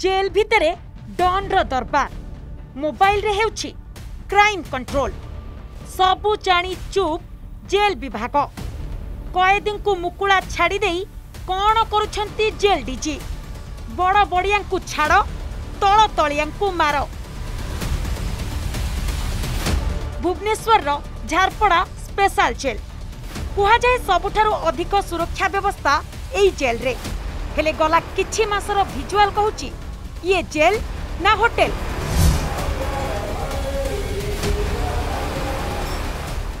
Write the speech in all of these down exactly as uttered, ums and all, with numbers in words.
Jail भितरे don रो दरबार mobile रे हेउछि क्राइम कंट्रोल सबु जाणी चुप जेल विभाग कैदी को मुकुला छाड़ी देई कौन करुछंती जेल डीजी बड़ बड़िया छाड़ तल तलिया मार। भुवनेश्वर रो झारपड़ा स्पेशल जेल कह जाए सबुठारु अधिक सुरक्षा व्यवस्था एई जेल रे हेले गला किछि मासर भिजुआल कहूची ये जेल ना होटेल।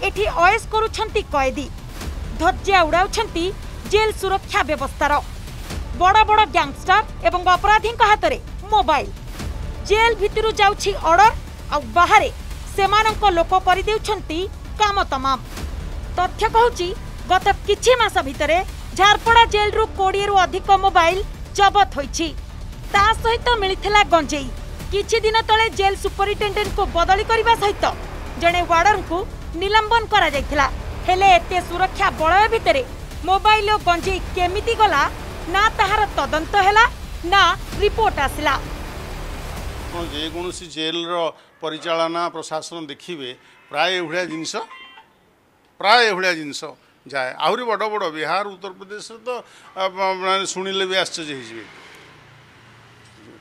एठी अयस करूछंती कैदी धज्जिया उड़ाउछंती जेल सुरक्षा व्यवस्थार बड़ बड़ गैंगस्टर एवं अपराधी हाथ में मोबाइल जेल भितरु जाउछि ऑर्डर आ बाहर सेमानंको लोको परिदेउछंती काम तमाम। तथ्य कहूची गत किछि मास भितरे झारपड़ा जेल रु कोड़िए रु अधिक मोबाइल जबत होईछि ता सहित मिलिथिला गंजेई किछि दिन तले जेल सुपरिटेंडेंट को बदली करिबा सहित जणे वार्डन को निलंबन करा जायथिला हेले एते सुरक्षा बलय भितरे मोबाइल ओ गंजेई केमिति गला ना ताहार तदंत हेला ना रिपोर्ट आसिला। जे कोनोसी जेल रो परिचालना प्रशासन देखिबे प्राय एहुडा जिंस प्राय एहुडा जिंस जाए आहरी बड़ बड़ बिहार उत्तर प्रदेश तो शुणिले भी आश्चर्य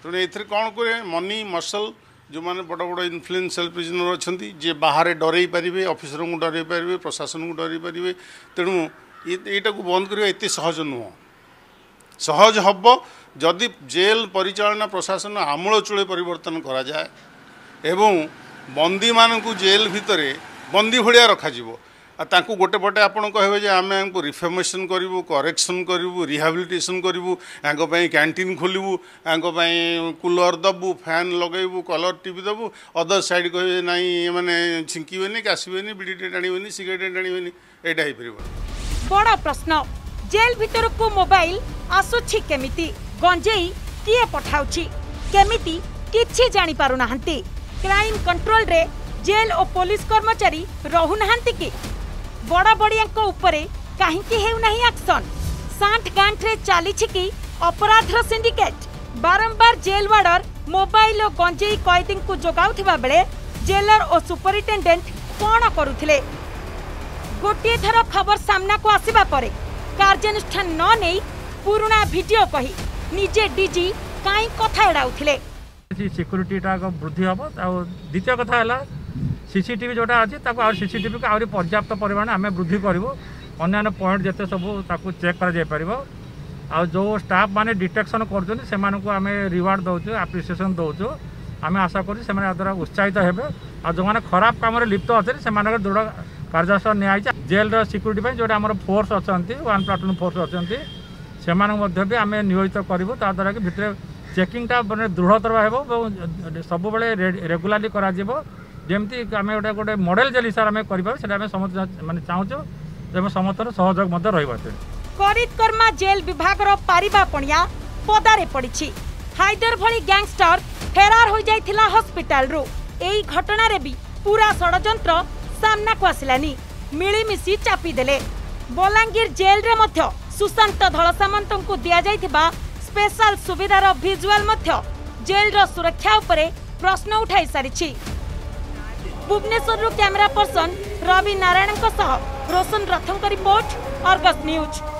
तेनाली कौन करें मनी मसल जो मैंने बड़ बड़ इनफ्लुएंशियल प्रिजनर अच्छा जी बाहर डरे पारे ऑफिसर को डरे पारे प्रशासन को डरे पारे तेणु यहाँ को बंद करवा एत सहज नुह सहज हब जदि जेल परिचालना प्रशासन आमूलचूल परिवर्तन करा जाए एवं बंदी मान जेल भितर बंदी भाया रखाव तांकु गोटे पटे आपन कहबे जे आमे हमको रिफॉर्मेशन करिवु करेक्शन करिवु रिहाबिलिटेशन करिवु आंको पई कैंटीन खोलिवु आंको पई कूलर दबु फैन लगेबु कलर टीवी दबु अदर साइड कहबे नाही माने छिंकीबेनी कासीबेनी बिडीटे टाणीबेनी सिगरेट टाणीबेनी एटा ही परिवो। बड़ा प्रश्न जेल भितर को मोबाइल आसुछि केमिति गंजेई किए पठाउछि केमिति किछि जानि पारु नाहंती क्राइम कंट्रोल रे जेल और पुलिस कर्मचारी रहु नाहंती कि बड़ा बड़िया कहीं एक्शन सांठ गांठ रे चली कि अपराधर सिंडिकेट बारंबार जेल वार्डर मोबाइल और गंजेई कैदी को जोगाउथिबा बेले जेलर और सुपरिटेंडेंट कौन करुथिले। गोटे थर खबर सामना को आसीबा परे कार्यानुष्ठान न नै पुराना वीडियो कही निजे डीजी काई कथा एडाउथिले सिक्योरिटी टा को वृद्धि हबो आ द्वितीय कथा हला सीसीटीवी जोटा अच्छे सीसीटीवी को आहरी पर्याप्त परिमाण आम वृद्धि करूँ अन्य पॉइंट जिते सब चेक कर जो स्टाफ माने डिटेक्शन कर आम रिवार्ड दौचु आप्रिसीएसन दौचु आम आशा कर उत्साहित होबे आ जो माने खराब काम लिप्त अच्छे से दृढ़ कार्यानुष्ठान निया जेल सिक्यूरीटी जोटा आम फोर्स अच्छा वन प्लाटून फोर्स अच्छा से भी आम नियोजित करूँ ताद्वारा कि भितर चेकिंगटा मैंने दृढ़तर हो सब रेगुलाली कर जमती आम गोटे गोटे मॉडल जेल हिसाब से करें समस्त मानते चाहूँ समस्त सहयोग रही। करितकर्मा जेल विभाग पारिबा पणिया पदारे पड़ी हायदर भली गैंगस्टर फेरार हो जाइथिला हॉस्पिटल रो एई घटना रे भी पूरा षडयंत्र सामना को आसिलानी मिलीमिशी चापी देले। बलांगीर जेल रे मध्य सुशांत धलसामंत को दिया जाइथिबा स्पेशल सुविधार भिजुआल मध्य जेल रो सुरक्षा उपरे प्रश्न उठाई सारिछि। भुवनेश्वर कैमरा पर्सन रवि नारायण सह रोशन रथों रिपोर्ट आर्गस न्यूज।